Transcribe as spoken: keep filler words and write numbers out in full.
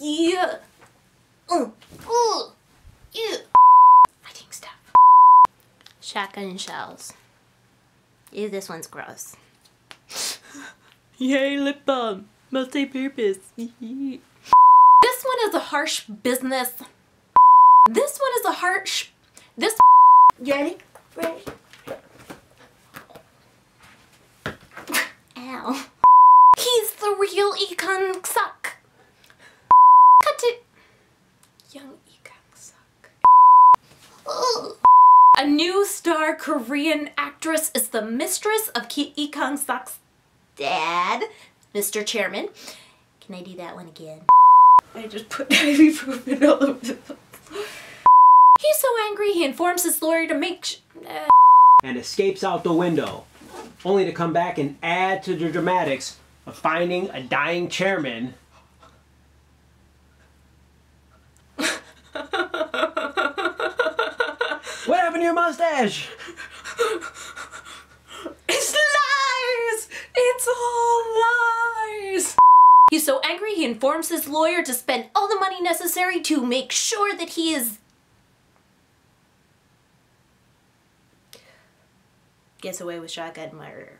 Yeah. Uh. Ooh. Yeah. Writing stuff. Shotgun shells. Ew, this one's gross. Yay, lip balm. Multi-purpose. This one is a harsh business. This one is a harsh... This... You ready? Ready? Ow. He's the real Lee Kang-seok. Cut it. Young Lee Kang-seok. A new star Korean actress is the mistress of Lee Kang-seok's dad, Mister Chairman. Can I do that one again? I just put ibuprofen all over the place. He's so angry he informs his lawyer to make sh uh. and escapes out the window, only to come back and add to the dramatics of finding a dying chairman. What happened to your mustache? It's lies! It's all lies! He's so angry he informs his lawyer to spend all the money necessary to make sure that he is... gets away with shotgun murder.